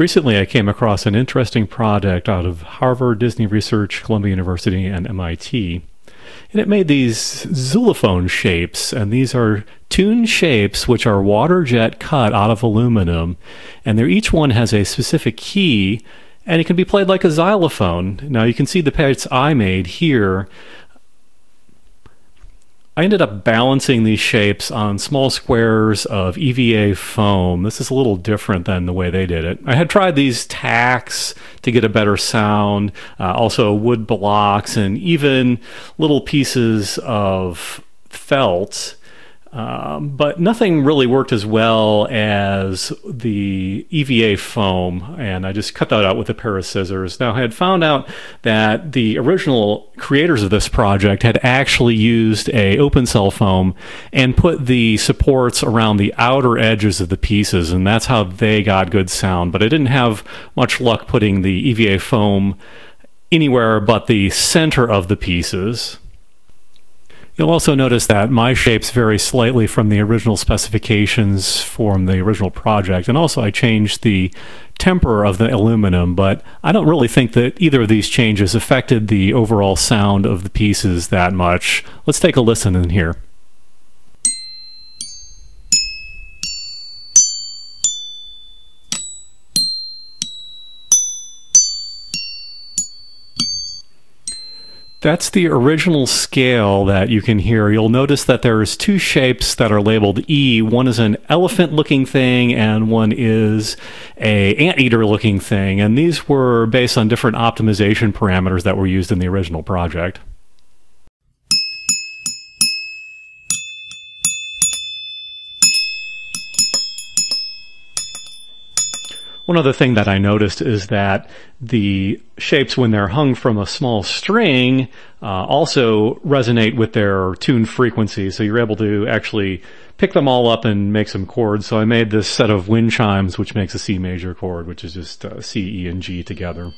Recently, I came across an interesting project out of Harvard, Disney Research, Columbia University, and MIT. And it made these xylophone shapes, and these are tuned shapes which are water jet cut out of aluminum, and each one has a specific key, and it can be played like a xylophone. Now you can see the parts I made here. I ended up balancing these shapes on small squares of EVA foam. This is a little different than the way they did it. I had tried these tacks to get a better sound, also wood blocks, and even little pieces of felt, but nothing really worked as well as the EVA foam, and I just cut that out with a pair of scissors. Now, I had found out that the original creators of this project had actually used a open cell foam and put the supports around the outer edges of the pieces, and that's how they got good sound. But I didn't have much luck putting the EVA foam anywhere but the center of the pieces. You'll also notice that my shapes vary slightly from the original specifications from the original project, and also I changed the temper of the aluminum, but I don't really think that either of these changes affected the overall sound of the pieces that much. Let's take a listen in here. That's the original scale that you can hear. You'll notice that there's two shapes that are labeled E. One is an elephant-looking thing, and one is an anteater-looking thing. And these were based on different optimization parameters that were used in the original project. One other thing that I noticed is that the shapes, when they're hung from a small string, also resonate with their tuned frequency, so you're able to actually pick them all up and make some chords. So I made this set of wind chimes, which makes a C major chord, which is just C, E, and G together.